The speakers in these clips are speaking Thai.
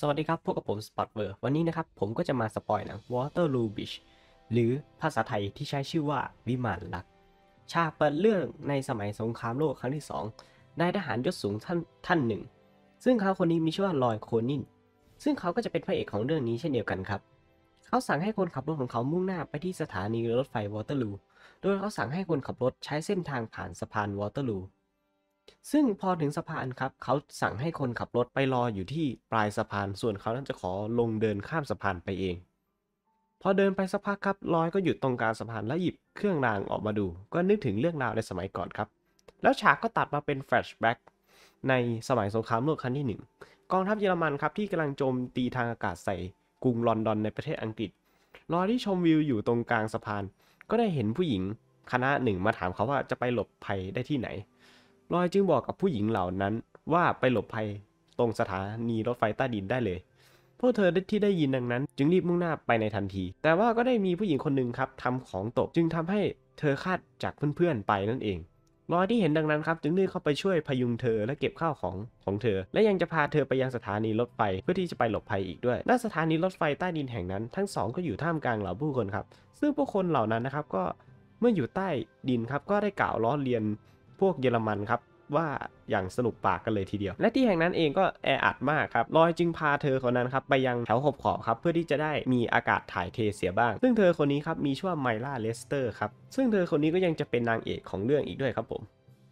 สวัสดีครับพวกกับผมสปอตเวอร์วันนี้นะครับผมก็จะมาสปอยหนัง Waterloo Bridge หรือภาษาไทยที่ใช้ชื่อว่าวิมานรักฉากเปิดเรื่องในสมัยสงครามโลกครั้งที่2นายทหารยศสูงท่านหนึ่งซึ่งเขาคนนี้มีชื่อว่าลอยโคนินซึ่งเขาก็จะเป็นพระเอกของเรื่องนี้เช่นเดียวกันครับเขาสั่งให้คนขับรถของเขามุ่งหน้าไปที่สถานีรถไฟ Waterloo โดยเขาสั่งให้คนขับรถใช้เส้นทางผ่านสะพาน Waterlooซึ่งพอถึงสะพานครับเขาสั่งให้คนขับรถไปรออยู่ที่ปลายสะพานส่วนเขานั้นจะขอลงเดินข้ามสะพานไปเองพอเดินไปสักพักครับลอยก็หยุดตรงกลางสะพานและหยิบเครื่องรางออกมาดูก็นึกถึงเรื่องราวในสมัยก่อนครับแล้วฉากก็ตัดมาเป็นแฟลชแบ็กในสมัยสงครามโลกครั้งที่ 1กองทัพเยอรมันครับที่กำลังโจมตีทางอากาศใส่กรุงลอนดอนในประเทศอังกฤษลอยที่ชมวิวอยู่ตรงกลางสะพานก็ได้เห็นผู้หญิงคณะหนึ่งมาถามเขาว่าจะไปหลบภัยได้ที่ไหนลอยจึงบอกกับผู้หญิงเหล่านั้นว่าไปหลบภัยตรงสถานีรถไฟใต้ดินได้เลยพวกเธอที่ได้ยินดังนั้นจึงรีบมุ่งหน้าไปในทันทีแต่ว่าก็ได้มีผู้หญิงคนหนึ่งครับทำของตกจึงทำให้เธอคาดจากเพื่อนๆไปนั่นเองลอยที่เห็นดังนั้นครับจึงรีบเข้าไปช่วยพยุงเธอและเก็บข้าวของเธอและยังจะพาเธอไปยังสถานีรถไฟเพื่อที่จะไปหลบภัยอีกด้วยณสถานีรถไฟใต้ดินแห่งนั้นทั้งสองก็อยู่ท่ามกลางเหล่าผู้คนครับซึ่งพวกคนเหล่านั้นนะครับก็เมื่ออยู่ใต้ดินครับก็ได้กล่าวล้อเลียนพวกเยอรมันครับว่าอย่างสนุกปากกันเลยทีเดียวและที่แห่งนั้นเองก็แออัดมากครับลอยจึงพาเธอคนนั้นครับไปยังแถวขอบขอบครับเพื่อที่จะได้มีอากาศถ่ายเทเสียบ้างซึ่งเธอคนนี้ครับมีชื่อว่าไมล่าเลสเตอร์ครับซึ่งเธอคนนี้ก็ยังจะเป็นนางเอกของเรื่องอีกด้วยครับผม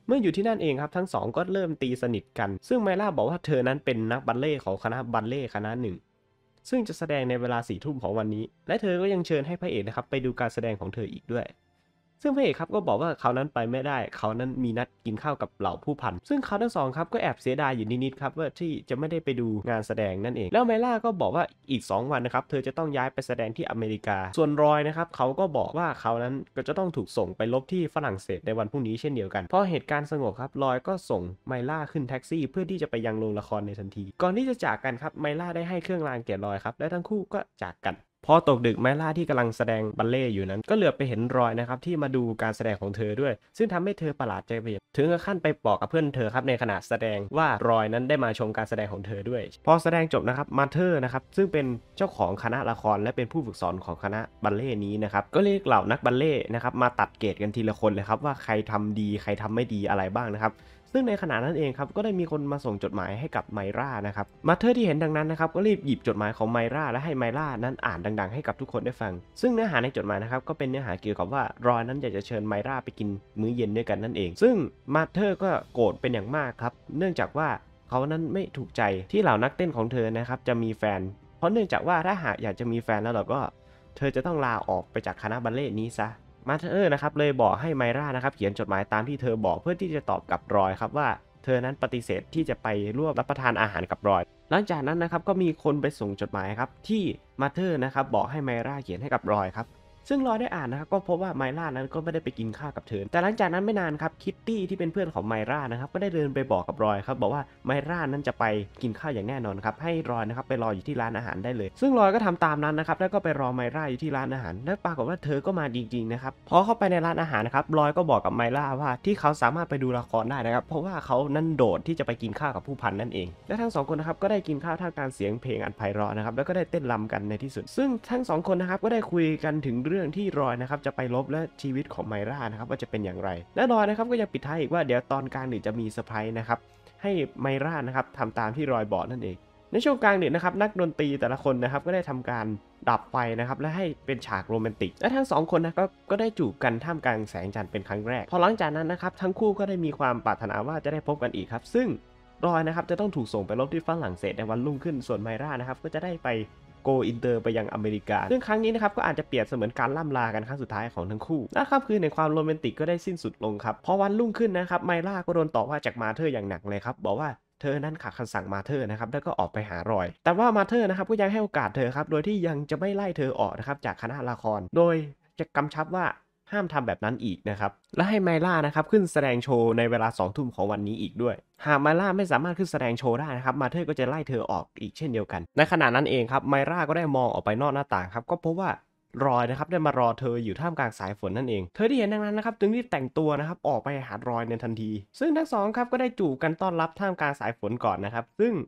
เมื่ออยู่ที่นั่นเองครับทั้งสองก็เริ่มตีสนิทกันซึ่งไมล่าบอกว่าเธอนั้นเป็นนักบัลเล่ของคณะบัลเล่คณะหนึ่งซึ่งจะแสดงในเวลา22:00ของวันนี้และเธอก็ยังเชิญให้พระเอกนะครับไปดูการแสดงของเธออีกด้วยซึ่งพระเอกครับก็บอกว่าเขานั้นไปไม่ได้เขานั้นมีนัดกินข้าวกับเหล่าผู้พันซึ่งเขาทั้งสองครับก็แอบเสียดายอยู่นิดๆครับว่าที่จะไม่ได้ไปดูงานแสดงนั่นเองแล้วไมล่าก็บอกว่าอีก2วันนะครับเธอจะต้องย้ายไปแสดงที่อเมริกาส่วนรอยนะครับเขาก็บอกว่าเขานั้นก็จะต้องถูกส่งไปลบที่ฝรั่งเศสในวันพรุ่งนี้เช่นเดียวกันพอเหตุการณ์สงบครับรอยก็ส่งไมล่าขึ้นแท็กซี่เพื่อที่จะไปยังโรงละครในทันทีก่อนที่จะจากกันครับไมล่าได้ให้เครื่องรางแก่รอยครับและทั้งคู่ก็จากกันพอตกดึกไมล่าที่กำลังแสดงบัลเล่อยู่นั้นก็เหลือไปเห็นรอยนะครับที่มาดูการแสดงของเธอด้วยซึ่งทำให้เธอประหลาดใจไปถึงขั้นไปบอกกับเพื่อนเธอครับในขณะแสดงว่ารอยนั้นได้มาชมการแสดงของเธอด้วยพอแสดงจบนะครับมาเธอนะครับซึ่งเป็นเจ้าของคณะละครและเป็นผู้ฝึกสอนของคณะบัลเล่นี้นะครับก็เรียกเหล่านักบัลเล่นะครับมาตัดเกรดกันทีละคนเลยครับว่าใครทำดีใครทำไม่ดีอะไรบ้างนะครับซึ่งในขณะนั้นเองครับก็ได้มีคนมาส่งจดหมายให้กับไมล่านะครับมาเธอที่เห็นดังนั้นนะครับก็รีบหยิบจดหมายของไมล่าและให้ไมล่านั้นอ่านดังๆให้กับทุกคนได้ฟังซึ่งเนื้อหาในจดหมายนะครับก็เป็นเนื้อหาเกี่ยวกับว่ารอยนั้นอยากจะเชิญไมล่าไปกินมื้อเย็นด้วยกันนั่นเองซึ่งมาเธอก็โกรธเป็นอย่างมากครับเนื่องจากว่าเขานั้นไม่ถูกใจที่เหล่านักเต้นของเธอนะครับจะมีแฟนเพราะเนื่องจากว่าถ้าหากอยากจะมีแฟนแล้วเราก็เธอจะต้องลาออกไปจากคณะบัลเล่ต์นี้ซะมาเธอนะครับเลยบอกให้ไมล่านะครับเขียนจดหมายตามที่เธอบอกเพื่อที่จะตอบกับรอยครับว่าเธอนั้นปฏิเสธที่จะไปร่วมรับประทานอาหารกับรอยหลังจากนั้นนะครับก็มีคนไปส่งจดหมายครับที่มาเธอนะครับบอกให้ไมล่าเขียนให้กับรอยครับซึ่งรอยได้อ่านนะครับก็พบว่าไมล่านั้นก็ไม่ได้ไปกินข้าวกับเธอแต่หลังจากนั้นไม่นานครับคิตตี้ที่เป็นเพื่อนของไมล่านะครับก็ได้เดินไปบอกกับรอยครับบอกว่าไมล่านั้นจะไปกินข้าวอย่างแน่นอนครับให้รอยนะครับไปรออยู่ที่ร้านอาหารได้เลยซึ่งรอยก็ทำตามนั้นนะครับแล้วก็ไปรอไมล่าอยู่ที่ร้านอาหารและปรากฏว่าเธอก็มาจริงๆนะครับพอเข้าไปในร้านอาหารนะครับรอยก็บอกกับไมล่าว่าที่เขาสามารถไปดูละครได้นะครับเพราะว่าเขานั้นโดดที่จะไปกินข้าวกับผู้พันนั่นเองและทั้งสองคนนะครับก็ได้กินข้าวท่ามกลางเสียงเพลงอันไพเราะนะครับแล้วก็ได้เต้นรำกันในที่สุดซึ่งทั้งสองคนนะครับก็ได้คุยกันถึงเรื่องที่รอยนะครับจะไปลบและชีวิตของไมล่านะครับว่าจะเป็นอย่างไรและรอยนะครับก็ยังปิดท้ายอีกว่าเดี๋ยวตอนกลางดึกจะมีเซอร์ไพรส์นะครับให้ไมล่านะครับทำตามที่รอยบอกนั่นเองในช่วงกลางดึกนะครับนักดนตรีแต่ละคนนะครับก็ได้ทำการดับไฟนะครับและให้เป็นฉากโรแมนติกและทั้ง2คนนะก็ได้จูบกันท่ามกลางแสงจันทร์เป็นครั้งแรกพอหลังจากนั้นนะครับทั้งคู่ก็ได้มีความปรารถนาว่าจะได้พบกันอีกครับซึ่งรอยนะครับจะต้องถูกส่งไปลบที่ฝรั่งเศสในวันรุ่งขึ้นส่วนไมล่านะครับก็จะได้ไปโกอินเตอร์ไปยังอเมริกาซึ่งครั้งนี้นะครับก็อาจจะเปรียบเสมือนการล่ำลากันครั้งสุดท้ายของทั้งคู่และค่ำคืนในความโรแมนติกก็ได้สิ้นสุดลงครับพอวันรุ่งขึ้นนะครับไมล่าก็โดนต่อว่าจากมาเธออย่างหนักเลยครับบอกว่าเธอนั้นขัดคำสั่งมาเธอนะครับแล้วก็ออกไปหารอยแต่ว่ามาเธอนะครับก็ยังให้โอกาสเธอครับโดยที่ยังจะไม่ไล่เธอออกนะครับจากคณะละครโดยจะกำชับว่าห้ามทำแบบนั้นอีกนะครับและให้ไมล่านะครับขึ้นแสดงโชว์ในเวลา20:00ของวันนี้อีกด้วยหากไมล่าไม่สามารถขึ้นแสดงโชว์ได้นะครับมาเธอก็จะไล่เธอออกอีกเช่นเดียวกันในขณะนั้นเองครับไมล่าก็ได้มองออกไปนอกหน้าต่างครับก็พบว่ารอยนะครับได้มารอเธออยู่ท่ามกลางสายฝนนั่นเองเธอที่เห็นดังนั้นนะครับจึงรีบแต่งตัวนะครับออกไปหารอยในทันทีซึ่งทั้งสองครับก็ได้จูบกันต้อนรับท่ามกลางสายฝนก่อนนะครับซึ่ง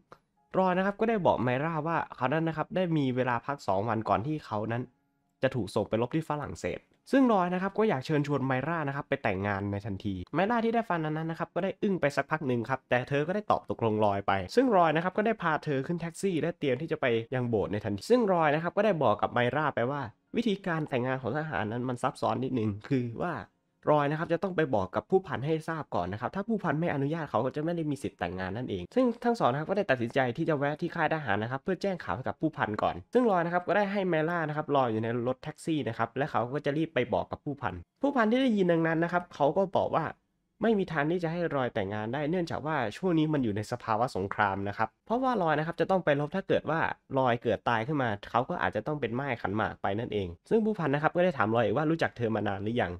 รอนนะครับก็ได้บอกไมร่าว่าเขานั้นนะครับได้มีเวลาพัก2วันก่อนที่เขานั้นจะถูกส่งไปรบที่ฝรั่งเศสซึ่งรอยนะครับก็อยากเชิญชวนไมร่านะครับไปแต่งงานในทันทีไมร่าที่ได้ฟังนั้นนะครับก็ได้อึ้งไปสักพักหนึ่งครับแต่เธอก็ได้ตอบตกลงรอยไปซึ่งรอยนะครับก็ได้พาเธอขึ้นแท็กซี่และเตรียมที่จะไปยังโบสถ์ในทันทีซึ่งรอยนะครับก็ได้บอกกับไมร่าไปว่าวิธีการแต่งงานของทหารนั้นมันซับซ้อนนิดนึงคือว่ารอยนะครับจะต้องไปบอกกับผู้พันให้ทราบก่อนนะครับถ้าผู้พันไม่อนุญาตเขาจะไม่ได้มีสิทธิ์แต่งงานนั่นเองซึ่งทั้งสองนะครับก็ได้ตัดสินใจที่จะแวะที่ค่ายทหารนะครับเพื่อแจ้งข่าวให้กับผู้พันก่อนซึ่งรอยนะครับก็ได้ให้ไมร่านะครับรออยู่ในรถแท็กซี่นะครับและเขาก็จะรีบไปบอกกับผู้พันที่ได้ยินดังนั้นนะครับเขาก็บอกว่าไม่มีทางที่จะให้รอยแต่งงานได้เนื่องจากว่าช่วงนี้มันอยู่ในสภาวะสงครามนะครับเพราะว่ารอยนะครับจะต้องไปรบถ้าเกิดว่ารอยเกิดตายขึ้นมาเขาก็อาจจะต้องเป็นไม้ขันหมากไปนั่นเองซึ่งผู้พันนะครับก็ได้ถามรอยว่ารู้จักเธอมานานหรือยั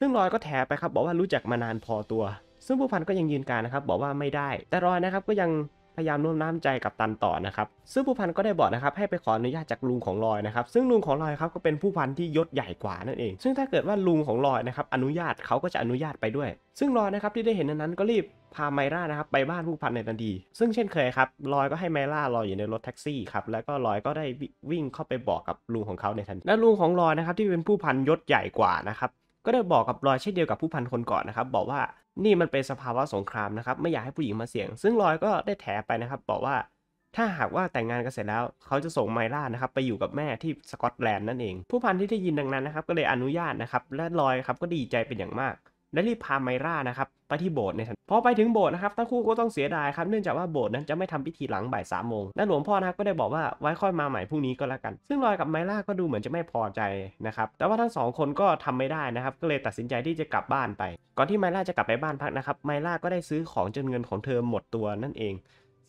งซึ่งรอยก็แถไปครับบอกว่ารู้จักมานานพอตัวซึ่งผู้พันก็ยังยืนการนะครับบอกว่าไม่ได้แต่รอยนะครับก็ยังพยายามโน้มน้าวใจกับตันต่อนะครับซึ่งผู้พันก็ได้บอกนะครับให้ไปขออนุญาตจากลุงของรอยนะครับซึ่งลุงของรอยครับก็เป็นผู้พันที่ยศใหญ่กว่านั่นเองซึ่งถ้าเกิดว่าลุงของรอยนะครับอนุญาตเขาก็จะอนุญาตไปด้วยซึ่งรอยนะครับที่ได้เห็นนั้นก็รีบพาไมร่านะครับไปบ้านผู้พันในทันทีซึ่งเช่นเคยครับรอยก็ให้ไมร่ารออยู่ในรถแท็กซี่ครับแล้วก็รอยก็ได้วิ่งเข้าไปบอกกับลุงของเขาในทันทีและลุงของรอยนะครับที่เป็นผู้พันยศใหญ่กว่านะครับก็ได้บอกกับรอยเช่นเดียวกับผู้พันคนก่อนนะครับบอกว่านี่มันเป็นสภาวะสงครามนะครับไม่อยากให้ผู้หญิงมาเสี่ยงซึ่งรอยก็ได้แถไปนะครับบอกว่าถ้าหากว่าแต่งงานกันเสร็จแล้วเขาจะส่งไมร่านะครับไปอยู่กับแม่ที่สกอตแลนด์นั่นเองผู้พันที่ได้ยินดังนั้นนะครับก็เลยอนุญาตนะครับและรอยครับก็ดีใจเป็นอย่างมากและรีบพาไมร่านะครับไปที่โบสถ์ในทันทีพอไปถึงโบสถ์นะครับทั้งคู่ก็ต้องเสียดายครับเนื่องจากว่าโบสถ์นั้นจะไม่ทำพิธีหลังบ่ายสามโมงและหลวงพ่อนะครับก็ได้บอกว่าไว้ค่อยมาใหม่พรุ่งนี้ก็แล้วกันซึ่งรอยกับไมร่าก็ดูเหมือนจะไม่พอใจนะครับแต่ว่าทั้งสองคนก็ทำไม่ได้นะครับก็เลยตัดสินใจที่จะกลับบ้านไปก่อนที่ไมร่าจะกลับไปบ้านพักนะครับไมร่าก็ได้ซื้อของจนเงินของเธอหมดตัวนั่นเอ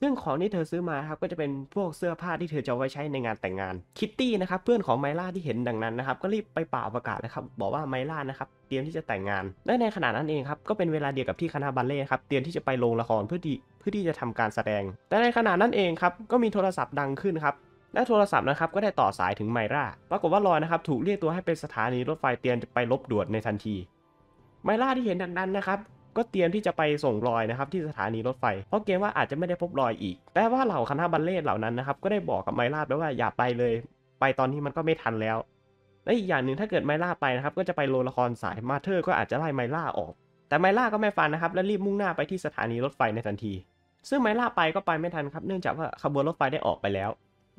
งซึ่งของที่เธอซื้อมาครับก็จะเป็นพวกเสื้อผ้าที่เธอจะไว้ใช้ในงานแต่งงานคิตตี้นะครับเพื่อนของไมร่าที่เห็นดังนั้นนะครับก็รีบไปเป่าประกาศนะครับบอกว่าไมร่านะครับเตรียมที่จะแต่งงานและในขณะนั้นเองครับก็เป็นเวลาเดียวกับที่คณะบัลเล่ต์ครับเตรียมที่จะไปโรงละครเพื่อที่จะทำการแสดงแต่ในขณะนั้นเองครับก็มีโทรศัพท์ดังขึ้นครับและโทรศัพท์นะครับก็ได้ต่อสายถึงไมร่าปรากฏว่ารอยนะครับถูกเรียกตัวให้เป็นสถานีรถไฟเตรียมจะไปรบด่วนในทันทีไมร่าที่เห็นดังนั้นนะครับก็เตรียมที่จะไปส่งรอยนะครับที่สถานีรถไฟเพราะเกรงว่าอาจจะไม่ได้พบรอยอีกแต่ว่าเหล่าคณะบัลเล่ต์เหล่านั้นนะครับก็ได้บอกกับไมร่าไปว่าอย่าไปเลยไปตอนนี้มันก็ไม่ทันแล้วและอีกอย่างหนึ่งถ้าเกิดไมร่าไปนะครับก็จะไปโรงละครสายมาเธอร์ก็อาจจะไล่ไมร่าออกแต่ไมร่าก็ไม่ฟังนะครับและรีบมุ่งหน้าไปที่สถานีรถไฟในทันทีซึ่งไมร่าไปก็ไปไม่ทันครับเนื่องจากว่าขบวนรถไฟได้ออกไปแล้วไ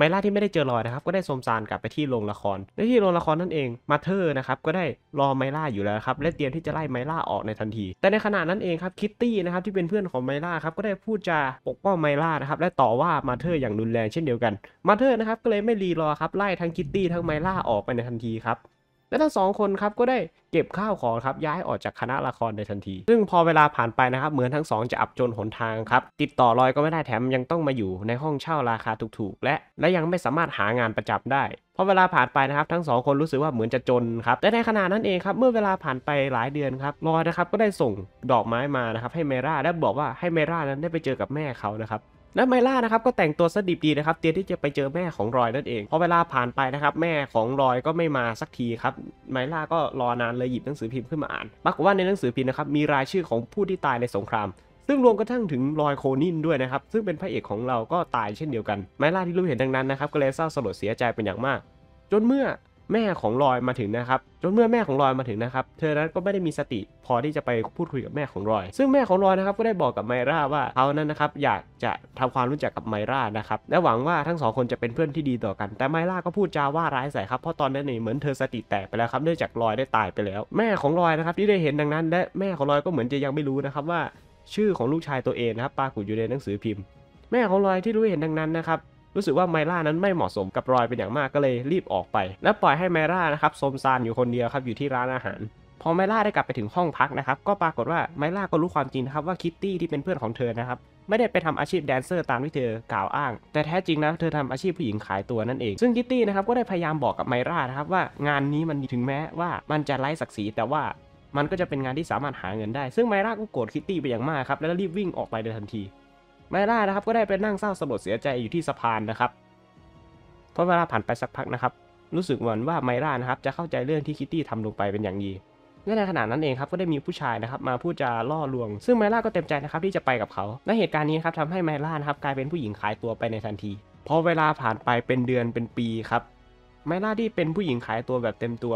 มร่าที่ไม่ได้เจอรอยนะครับก็ได้สมซานกลับไปที่โรงละครและที่โรงละครนั่นเองมาเธอร์นะครับก็ได้รอไมร่าอยู่แล้วครับและเตรียมที่จะไล่ไมร่าออกในทันทีแต่ในขณะนั้นเองครับคิตตี้นะครับที่เป็นเพื่อนของไมร่าครับก็ได้พูดจาปกป้องไมร่านะครับและต่อว่ามาเธอร์อย่างรุนแรงเช่นเดียวกันมาเธอร์นะครับก็เลยไม่รีรอครับไล่ทั้งคิตตี้ทั้งไมร่าออกไปในทันทีครับและทั้งสองคนครับก็ได้เก็บข้าวของครับย้ายออกจากคณะละครในทันทีซึ่งพอเวลาผ่านไปนะครับเหมือนทั้งสองจะอับจนหนทางครับติดต่อรอยก็ไม่ได้แถมยังต้องมาอยู่ในห้องเช่าราคาถูกๆและยังไม่สามารถหางานประจำได้พอเวลาผ่านไปนะครับทั้งสองคนรู้สึกว่าเหมือนจะจนครับแต่ในขณะนั้นเองครับเมื่อเวลาผ่านไปหลายเดือนครับรอยนะครับก็ได้ส่งดอกไม้มานะครับให้ไมร่าและบอกว่าให้ไมร่านั้นได้ไปเจอกับแม่เขานะครับและไมร่านะครับก็แต่งตัวสดิบดีนะครับเตรียมที่จะไปเจอแม่ของรอยนั่นเองพอเวลาผ่านไปนะครับแม่ของรอยก็ไม่มาสักทีครับไมร่าก็รอนานเลยหยิบหนังสือพิมพ์ขึ้นมาอ่านปรากฏว่าในหนังสือพิมพ์นะครับมีรายชื่อของผู้ที่ตายในสงครามซึ่งรวมกระทั่งถึงรอยโคนินด้วยนะครับซึ่งเป็นพระเอกของเราก็ตายเช่นเดียวกันไมร่าที่รู้เห็นดังนั้นนะครับก็เลยเศร้าสลดเสียใจเป็นอย่างมากจนเมื่อแม่ของรอยมาถึงนะครับเธอนั้นก็ไม่ได้มีสติพอที่จะไปพูดคุยกับแม่ของรอยซึ่งแม่ของรอยนะครับก็ได้บอกกับไมร่าว่าเขานั้นนะครับอยากจะทำความรู้จักกับไมร่านะครับและหวังว่าทั้งสองคนจะเป็นเพื่อนที่ดีต่อกันแต่ไมร่าก็พูดจาว่าร้ายใส่ครับเพราะตอนนั้นเหมือนเธอสติแตกไปแล้วครับเนื่องจากรอยได้ตายไปแล้วแม่ของรอยนะครับที่ได้เห็นดังนั้นและแม่ของรอยก็เหมือนจะยังไม่รู้นะครับว่าชื่อของลูกชายตัวเองนะครับปรากฏอยู่ในหนังสือพิมพ์แม่ของรอยที่รู้เห็นดังนั้นนะครับรู้สึกว่าไมร่านั้นไม่เหมาะสมกับรอยเป็นอย่างมากก็เลยรีบออกไปและปล่อยให้ไมร่านะครับสมซานอยู่คนเดียวครับอยู่ที่ร้านอาหารพอไมร่าได้กลับไปถึงห้องพักนะครับก็ปรากฏว่าไมร่าก็รู้ความจริงครับว่าคิตตี้ที่เป็นเพื่อนของเธอนะครับไม่ได้ไปทำอาชีพแดนเซอร์ตามที่เธอกล่าวอ้างแต่แท้จริงแล้วเธอทำอาชีพผู้หญิงขายตัวนั่นเองซึ่งคิตตี้นะครับก็ได้พยายามบอกกับไมร่านะครับว่างานนี้มันถึงแม้ว่ามันจะไร้ศักดิ์ศรีแต่ว่ามันก็จะเป็นงานที่สามารถหาเงินได้ซึ่งไมร่าก็โกรธคิตตี้ไปอย่างมากครับแล้วรีบวิ่งออกไปโดยทันทีไมร่านะครับก็ได้ไปนั่งเศร้าสลดเสียใจอยู่ที่สะพานนะครับพอเวลาผ่านไปสักพักนะครับรู้สึกเหมือนว่าไมร่านะครับจะเข้าใจเรื่องที่คิตตี้ทำลงไปเป็นอย่างดี และในขณะนั้นเองครับก็ได้มีผู้ชายนะครับมาพูดจาล่อลวงซึ่งไมล่าก็เต็มใจนะครับที่จะไปกับเขาและเหตุการณ์นี้ครับทำให้ไมล่านะครับกลายเป็นผู้หญิงขายตัวไปในทันทีพอเวลาผ่านไปเป็นเดือนเป็นปีครับไมล่าที่เป็นผู้หญิงขายตัวแบบเต็มตัว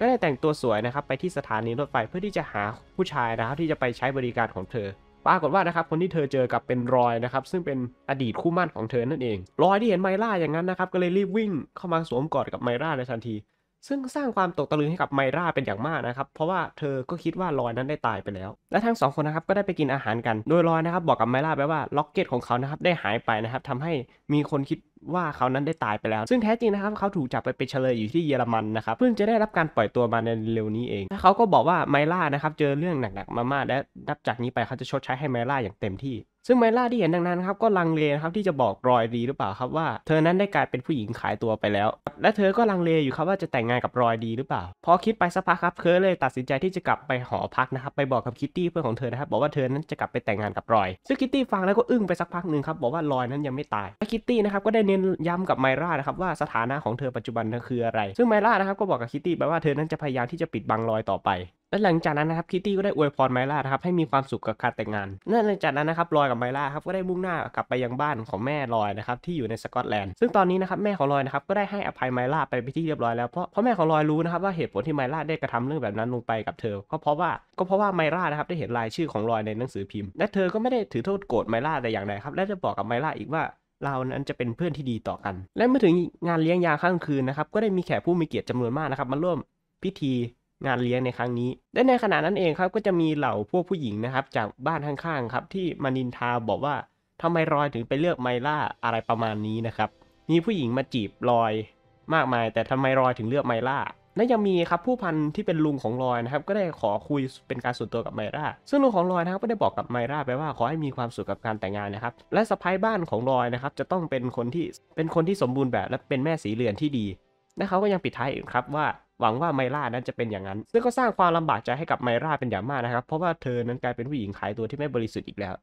ก็ได้แต่งตัวสวยนะครับไปที่สถานีรถไฟเพื่อที่จะหาผู้ชายนะครับที่จะไปใช้บริการของเธอปรากฏว่านะครับคนที่เธอเจอกับเป็นรอยนะครับซึ่งเป็นอดีตคู่มั่นของเธอนั่นเองรอยที่เห็นไมล่าอย่างนั้นนะครับก็เลยรีบวิ่งเข้ามาสวมกอดกับไมล่าในทันทีซึ่งสร้างความตกตะลึงให้กับไมล่าเป็นอย่างมากนะครับเพราะว่าเธอก็คิดว่ารอยนั้นได้ตายไปแล้วและทั้งสองคนนะครับก็ได้ไปกินอาหารกันโดยรอยนะครับบอกกับไมล่าไปว่าล็อกเก็ตของเขานะครับได้หายไปนะครับทำให้มีคนคิดว่าเขานั้นได้ตายไปแล้วซึ่งแท้จริงนะครับเขาถูกจับไปเป็นเฉลยอยู่ที่เยอรมันนะครับเพิ่งจะได้รับการปล่อยตัวมาในเร็วนี้เองและเขาก็บอกว่าไมล่านะครับเจอเรื่องหนักๆมากๆและนับจากนี้ไปเขาจะชดใช้ให้ไมล่าอย่างเต็มที่ซึ่งไมล่าที่เห็นดังนั้นครับก็ลังเลนะครับที่จะบอกรอยดีหรือเปล่าครับว่าเธอนั้นได้กลายเป็นผู้หญิงขายตัวไปแล้วและเธอก็ลังเลอยู่ครับว่าจะแต่งงานกับรอยดีหรือเปล่าพอคิดไปสักพักครับเธอเลยตัดสินใจที่จะกลับไปหอพักนะครับไปบอกกับคิตตี้เพื่อนของเธอนะครับบอกว่าเธอนั้นจะกลับไปแต่งงานกับรอยซึ่งคิตตี้ฟังแล้วก็อึ้งไปสักพักหนึ่งครับบอกว่ารอยนั้นยังไม่ตายและคิตตี้นะครับก็ได้เน้นย้ำกับไมล่านะครับว่าสถานะของเธอปัจจุบันนั้นคืออะไรซึ่งไมล่านะครับก็บอกกับคิตตี้ไปว่าเธอนั้นจะพยายามที่จะปิดบังรอยต่อไปและหลังจากนั้นนะครับคิตตี้ก็ได้อวยพรไมล่านะครับให้มีความสุขกับการแต่งงานและหลังจากนั้นนะครับรอยกับไมล่าครับก็ได้มุ่งหน้ากลับไปยังบ้านของแม่รอยนะครับที่อยู่ในสกอตแลนด์ซึ่งตอนนี้นะครับแม่ของรอยนะครับก็ได้ให้อภัยไมล่าไปที่เรียบร้อยแล้วเพราะแม่ของรอยรู้นะครับว่าเหตุผลที่ไมล่าได้กระทำเรื่องแบบนั้นลงไปกับเธอก็เพราะว่าไมล่านะครับได้เห็นรายชื่อของรอยในหนังสือพิมพ์และเธอก็ไม่ได้ถือโทษโกรธไมล่าแต่อย่างใดครับและจะบอกกับไมล่าอีกว่าเรานั้นจะเป็นเพื่อนที่ดีต่อกันและเมื่อถึงงานเลี้ยงยามค่ำคืนนะครับก็ได้มีแขกผู้มีเกียรติจำนวนมากนะครับมาร่วมพิธีงานเลี้ยงในครั้งนี้และในขณะนั้นเองครับก็จะมีเหล่าพวกผู้หญิงนะครับจากบ้านข้างๆครับที่มานินทาบอกว่าทำไมรอยถึงไปเลือกไมล่าอะไรประมาณนี้นะครับมีผู้หญิงมาจีบรอยมากมายแต่ทำไมรอยถึงเลือกไมล่าและยังมีครับผู้พันที่เป็นลุงของรอยนะครับก็ได้ขอคุยเป็นการส่วนตัวกับไมล่าซึ่งลุงของรอยนะครับก็ได้บอกกับไมล่าไปว่าขอให้มีความสุขกับการแต่งงานนะครับและสะใภ้บ้านของรอยนะครับจะต้องเป็นคนที่สมบูรณ์แบบและเป็นแม่สีเรือนที่ดีและเขาก็ยังปิดท้ายอีกครับว่าหวังว่าไมล่านั้นจะเป็นอย่างนั้นซึ่งก็สร้างความลำบากใจให้กับไมล่าเป็นอย่างมากนะครับเพราะว่าเธอนั้นกลายเป็นผู้หญิงขายตัวที่ไม่บริสุทธิ์อีกแล้ว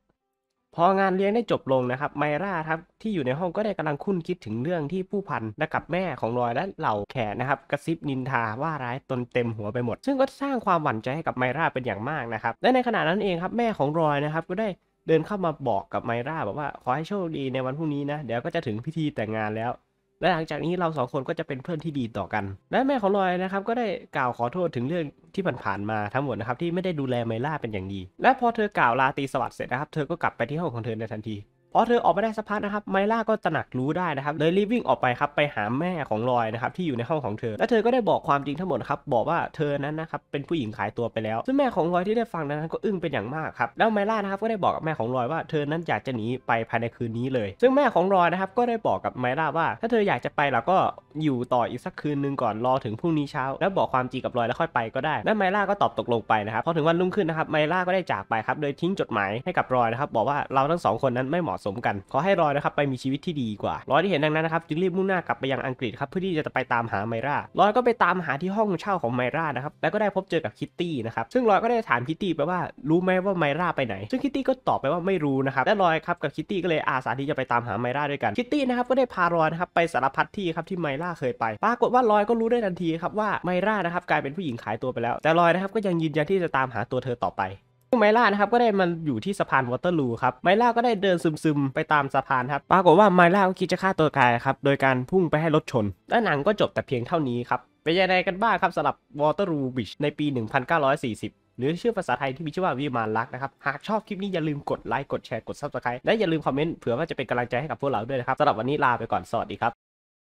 พองานเลี้ยงได้จบลงนะครับไมล่าครับที่อยู่ในห้องก็ได้กำลังคุ้นคิดถึงเรื่องที่ผู้พันและกับแม่ของรอยและเหล่าแขกนะครับกระซิบนินทาว่าร้ายตนเต็มหัวไปหมดซึ่งก็สร้างความหวั่นใจให้กับไมล่าเป็นอย่างมากนะครับและในขณะนั้นเองครับแม่ของรอยนะครับก็ได้เดินเข้ามาบอกกับไมล่าบอกว่าขอให้โชคดีในวันพรุ่งนี้นะเดี๋ยวก็จะถึงพิธีแต่งงานแล้วและหลังจากนี้เราสองคนก็จะเป็นเพื่อนที่ดีต่อกันและแม่ของรอยนะครับก็ได้กล่าวขอโทษถึงเรื่องที่ผ่านมาทั้งหมดนะครับที่ไม่ได้ดูแลไมล่าเป็นอย่างดีและพอเธอกล่าวลาตรีสวัสดิ์เสร็จนะครับเธอก็กลับไปที่ห้องของเธอในทันทีพอเธอออกไปได้สักพักนะครับไมล่าก็ตระหนักรู้ได้นะครับเลยรีบวิ่งออกไปครับไปหาแม่ของรอยนะครับที่อยู่ในห้องของเธอและเธอก็ได้บอกความจริงทั้งหมดครับบอกว่าเธอนั้นนะครับเป็นผู้หญิงขายตัวไปแล้วซึ่งแม่ของรอยที่ได้ฟังนั้นก็อึ้งเป็นอย่างมากครับแล้วไมล่านะครับก็ได้บอกกับแม่ของรอยว่าเธอนั้นอยากจะหนีไปภายในคืนนี้เลยซึ่งแม่ของรอยนะครับก็ได้บอกกับไมล่าว่าถ้าเธออยากจะไปเราก็อยู่ต่ออีกสักคืนนึงก่อนรอถึงพรุ่งนี้เช้าแล้วบอกความจริงกับรอยแล้วค่อยไปก็ได้และไมล่าก็ตอบตกลงไปนะครับพอถึงวันรุ่งขึ้นนะครับไมล่าก็ได้จากไปครับโดยทิ้งจดหมายให้กับรอยนะครับบอกว่าเราทั้งสองคนนั้นไม่เหมาะสมกันขอให้รอยนะครับไปมีชีวิตที่ดีกว่ารอยที่เห็นดังนั้นนะครับจึงรีบมุ่งหน้ากลับไปยังอังกฤษครับเพื่อที่จะไปตามหาไมล่ารอยก็ไปตามหาที่ห้องเช่าของไมล่านะครับแล้วก็ได้พบเจอกับคิตตี้นะครับซึ่งรอยก็ได้ถามคิตตี้ไปว่ารู้ไหมว่าไมล่าไปไหนซึ่งคิตตี้ก็ตอบไปว่าไม่รู้นะครับและรอยครับกับคิตตี้ก็เลยอาสาที่จะไปตามหาไมล่าด้วยกันคิตตี้นะครับก็ได้พารอยนะครับไปสารพัดที่ครับที่ไมล่าเคยไปปรากฏว่ารอยก็รู้ได้ทันทีครับว่าไมล่านะครับกลายเป็นผู้หญิงขายตัวไปแล้วแต่รอยนะครับก็ยังยืนยันที่จะตามหาตัวเธอต่อไปไมล่านะครับก็ได้มันอยู่ที่สะพาน Waterloo ครับไมล่าก็ได้เดินซึมๆไปตามสะพานครับปรากฏว่าไมล่าก็คิดจะฆ่าตัวตายครับโดยการพุ่งไปให้รถชนและหนังก็จบแต่เพียงเท่านี้ครับเป็นยังไงกันบ้างครับสำหรับ Waterloo Bridge ในปี 1940 หรือชื่อภาษาไทยที่มีชื่อว่าวิมานรักนะครับหากชอบคลิปนี้อย่าลืมกดไลค์กดแชร์กด Subscribe และอย่าลืมคอมเมนต์เผื่อว่าจะเป็นกำลังใจให้กับพวกเราด้วยนะครับสำหรับวันนี้ลาไปก่อนสวัสดีครับ